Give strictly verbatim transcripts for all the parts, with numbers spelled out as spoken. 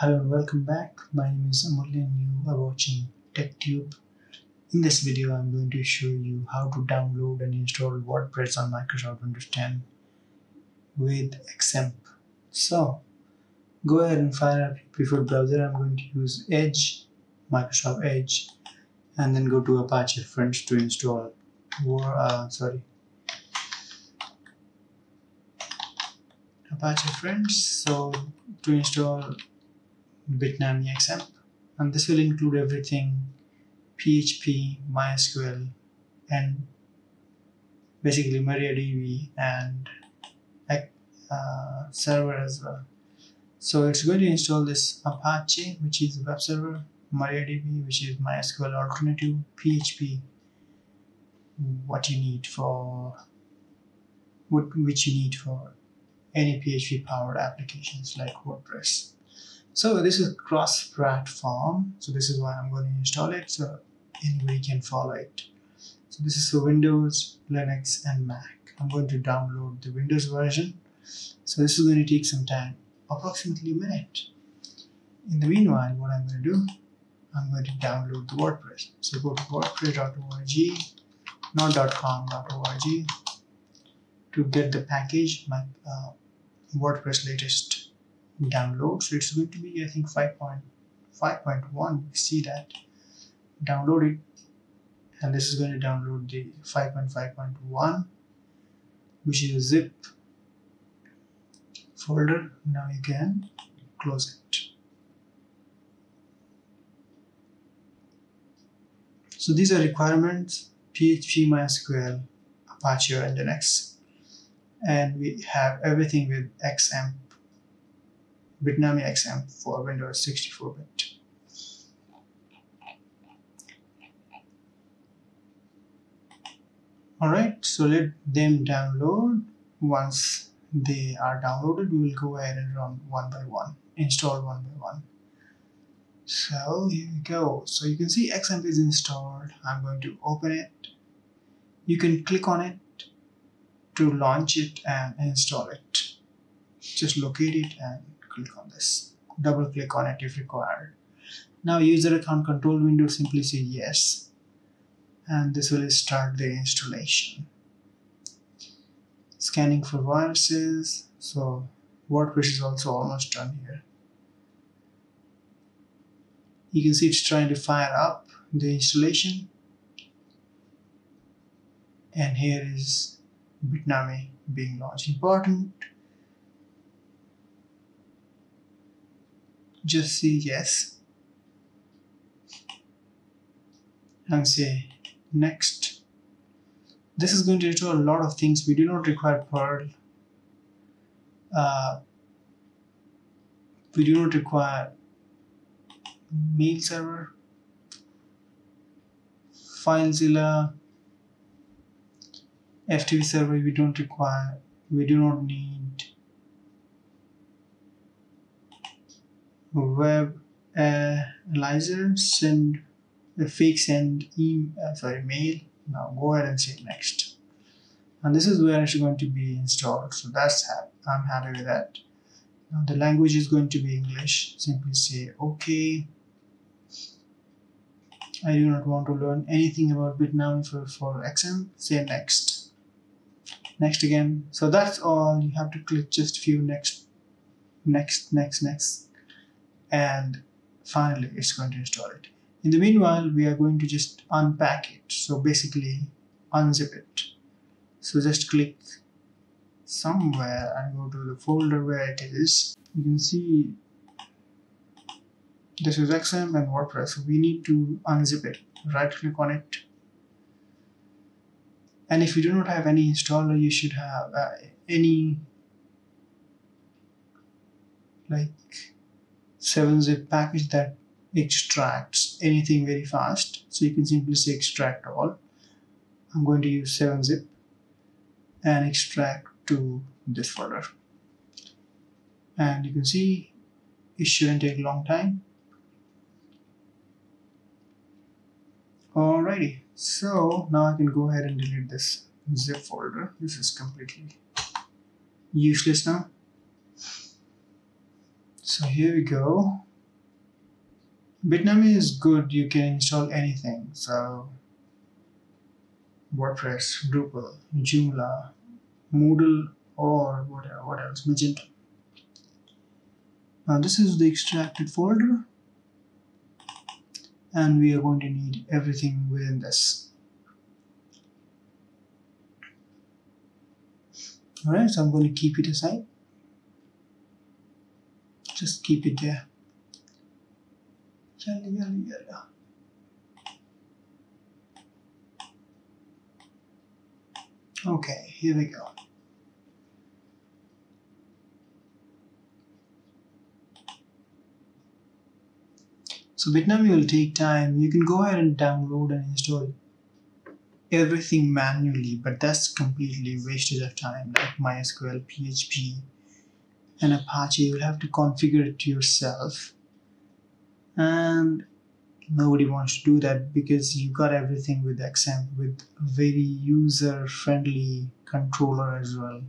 Hello and welcome back. My name is Amol and you are watching TechTube. In this video I'm going to show you how to download and install WordPress on Microsoft Windows ten with XAMPP. So go ahead and find out your preferred browser. I'm going to use Edge, Microsoft Edge, and then go to Apache Fringe to install or uh, sorry Apache Fringe. So to install Bitnami XAMPP, and this will include everything P H P, MySQL, and basically MariaDB and uh, server as well. So it's going to install this Apache, which is web server, MariaDB, which is MySQL alternative, P H P, what you need for what which you need for any P H P powered applications like WordPress. So this is cross-platform, so this is why I'm going to install it, so anybody can follow it. So this is for Windows, Linux, and Mac. I'm going to download the Windows version, so this is going to take some time, approximately a minute. In the meanwhile, what I'm going to do, I'm going to download the WordPress. So go to wordpress dot org, not .com dot org, to get the package, my uh, WordPress latest download. So it's going to be, I think, five point one. We see that, download it, and this is going to download the five point five point one, which is a zip folder. Now you can close it. So these are requirements: P H P, MySQL, Apache, and Linux, and we have everything with XAMPP, Bitnami XAMPP for Windows sixty-four bit. Alright, so let them download. Once they are downloaded, we will go ahead and run one by one, install one by one. So here we go. So you can see XAMPP is installed. I'm going to open it. You can click on it to launch it and install it. Just locate it and click on this, double click on it if required. Now user account control window, simply say yes, and this will start the installation. Scanning for viruses, so WordPress is also almost done here. You can see it's trying to fire up the installation, and here is Bitnami being launched. Important, just say yes and say next. This is going to do a lot of things. We do not require Perl, uh, we do not require mail server, FileZilla, F T P server. We don't require, we do not need web uh, analyzer, send the fake send email, uh, sorry mail. Now go ahead and say next, and this is where it's going to be installed. So that's happy. I'm happy with that. Now the language is going to be English. Simply say okay. I do not want to learn anything about Bitnami for, for XAMPP. Say next, next again. So that's all. You have to click just few next, next, next, next, and finally it's going to install it. In the meanwhile, we are going to just unpack it, so basically unzip it. So just click somewhere and go to the folder where it is. You can see this is XAMPP and WordPress, so we need to unzip it. Right click on it, and if you do not have any installer, you should have uh, any like seven zip package that extracts anything very fast. So you can simply say extract all. I'm going to use seven zip and extract to this folder, and you can see it shouldn't take a long time. Alrighty, so now I can go ahead and delete this zip folder. This is completely useless now. So here we go. Bitnami is good, you can install anything. So WordPress, Drupal, Joomla, Moodle, or whatever, what else, Magento. Now this is the extracted folder, and we are going to need everything within this. Alright, so I'm going to keep it aside. Just keep it there. Yalla, yalla, yalla. Okay, here we go. So Bitnami will take time. You can go ahead and download and install everything manually, but that's completely wastage of time, like MySQL, P H P, and Apache. You'll have to configure it yourself, and nobody wants to do that because you got everything with XAMPP, with very user-friendly controller as well.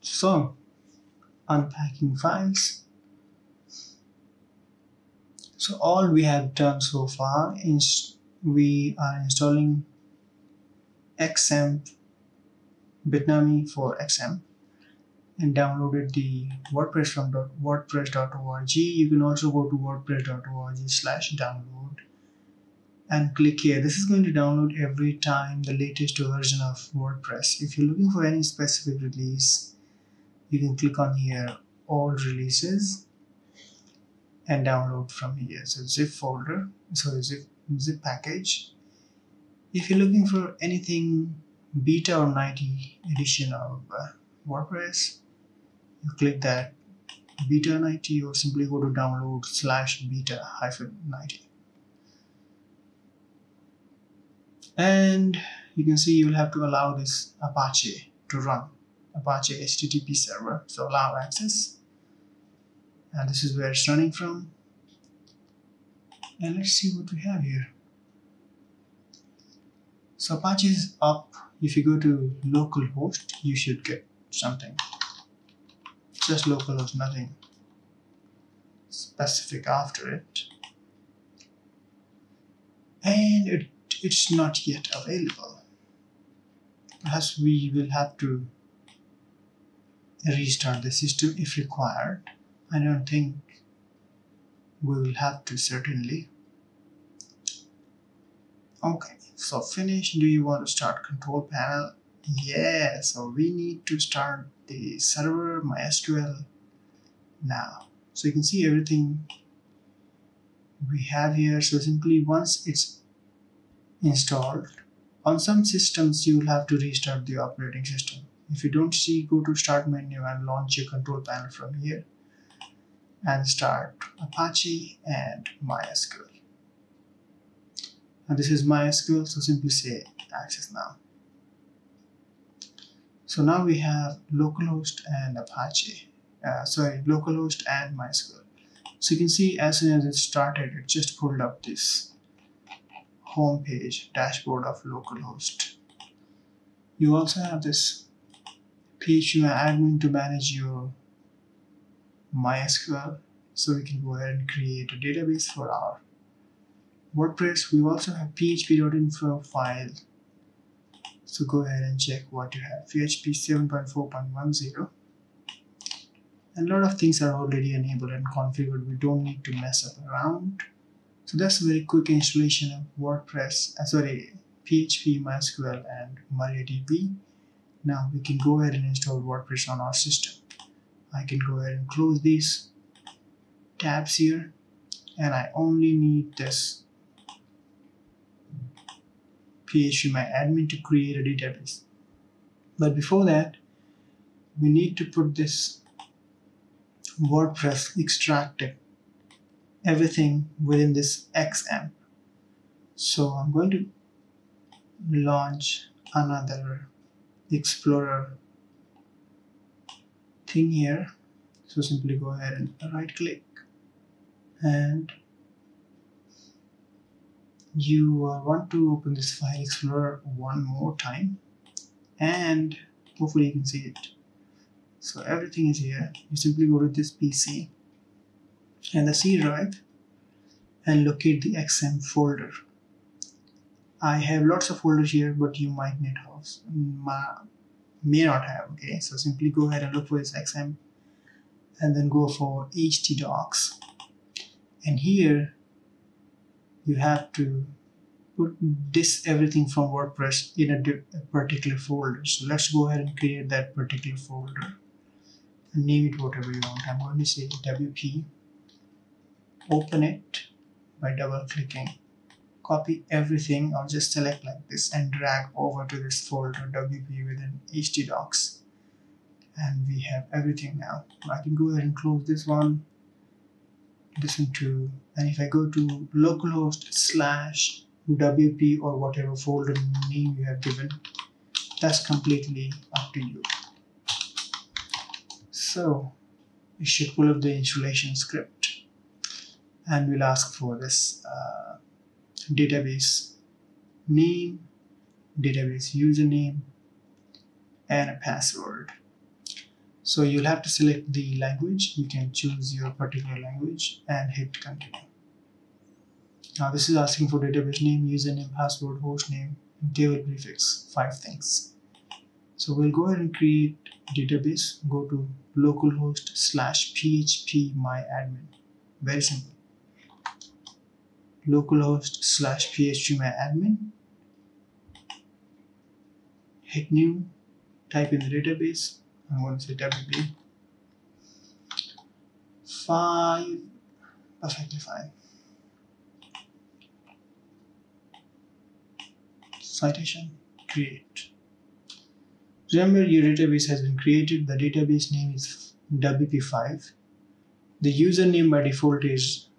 So, unpacking files. So all we have done so far is we are installing XAMPP, Bitnami for XAMPP, and downloaded the WordPress from wordpress dot org. You can also go to wordpress dot org slash download and click here. This is going to download every time the latest version of WordPress. If you're looking for any specific release, you can click on here, all releases, and download from here. So zip folder, so zip, zip package. If you're looking for anything beta or ninety edition of uh, WordPress, you click that beta ninety, or simply go to download slash beta hyphen ninety. And you can see you'll have to allow this Apache to run, Apache H T T P server, so allow access. And this is where it's running from. And let's see what we have here. So Apache is up. If you go to localhost, you should get something. Just localhost, nothing specific after it. And it, it's not yet available. Perhaps we will have to restart the system if required. I don't think we will have to, certainly. Okay, so finish. Do you want to start control panel? Yeah, so we need to start the server MySQL now. So you can see everything we have here. So simply once it's installed, on some systems you will have to restart the operating system. If you don't see, go to start menu and launch your control panel from here, and start Apache and MySQL. And this is MySQL, so simply say access now. So now we have localhost and Apache, uh, sorry, localhost and MySQL. So you can see as soon as it started, it just pulled up this home page, dashboard of localhost. You also have this phpMyAdmin to manage your MySQL, so we can go ahead and create a database for our WordPress. We also have php.info file, so go ahead and check what you have. P H P seven point four point ten, and a lot of things are already enabled and configured. We don't need to mess up around. So that's a very quick installation of WordPress, uh, sorry, P H P, MySQL, and MariaDB. Now we can go ahead and install WordPress on our system. I can go ahead and close these tabs here, and I only need this phpMyAdmin to create a database. But before that, we need to put this WordPress extracted everything within this XAMPP. So I'm going to launch another Explorer thing here. So simply go ahead and right click, and you uh, want to open this file explorer one more time, and hopefully you can see it. So everything is here. You simply go to this P C and the C drive and locate the X A M P P folder. I have lots of folders here, but you might need house may not have. Okay, so simply go ahead and look for this X A M P P and then go for htdocs, and here you have to put this everything from WordPress in a, a particular folder. So let's go ahead and create that particular folder and name it whatever you want. I'm going to say W P, open it by double clicking, copy everything, or just select like this and drag over to this folder W P within htdocs, and we have everything now. I can go ahead and close this one, this one too, and if I go to localhost slash W P or whatever folder name you have given, that's completely up to you. So we should pull up the installation script and we'll ask for this uh, database name, database username, and a password. So you'll have to select the language, you can choose your particular language and hit continue. Now this is asking for database name, username, password, host name, table prefix, five things. So we'll go ahead and create database, go to localhost slash phpMyAdmin. Very simple. Localhost slash phpMyAdmin. Hit new, type in the database, I'm going to say W P. Five, perfectly fine. Citation, create. Remember, your database has been created. The database name is W P five. The username by default is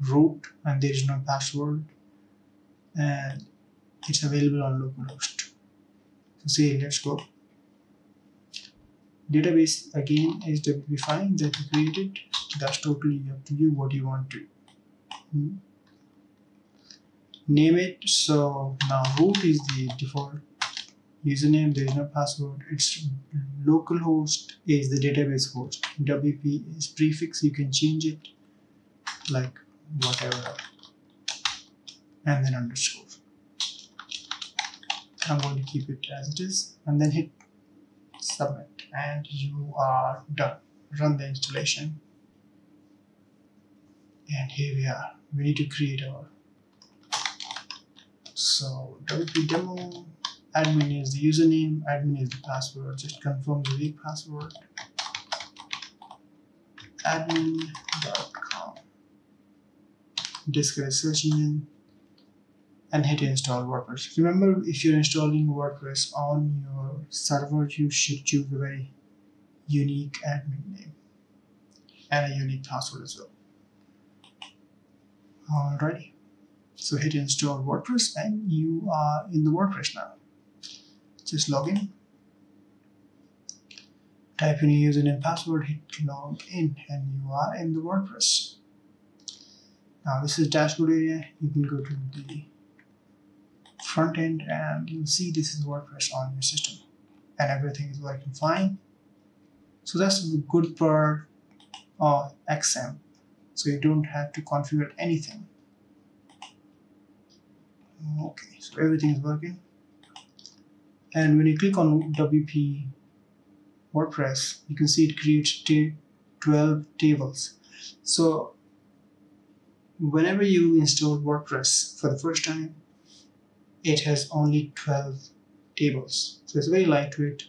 root and there is no password, and it's available on localhost. So say let's go. Database again is W P five that you created. That's totally up to you what you want to hmm. name it. So now root is the default username, there is no password, it's localhost is the database host, W P is prefix, you can change it like whatever, and then underscore. I'm going to keep it as it is and then hit submit and you are done. Run the installation and here we are. We need to create our So W P demo, admin is the username, admin is the password, just confirm the weak password, admin dot com, disk is search engine, and hit install WordPress. Remember, if you're installing WordPress on your server, you should choose a very unique admin name and a unique password as well. Alrighty. So hit install WordPress and you are in the WordPress now. Just log in, type in your username and password, hit log in and you are in the WordPress. Now this is dashboard area, you can go to the front end and you'll see this is WordPress on your system and everything is working fine. So that's the good part of X A M P P. So you don't have to configure anything. Okay, so everything is working, and when you click on W P WordPress, you can see it creates twelve tables. So whenever you install WordPress for the first time, it has only twelve tables, so it's very lightweight.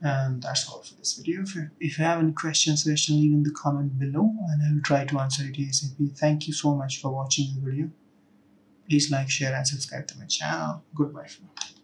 And that's all for this video. If you, if you have any questions, suggestions, leave in the comment below and I will try to answer it ASAP. Thank you so much for watching the video. Please like, share, and subscribe to my channel. Goodbye for now.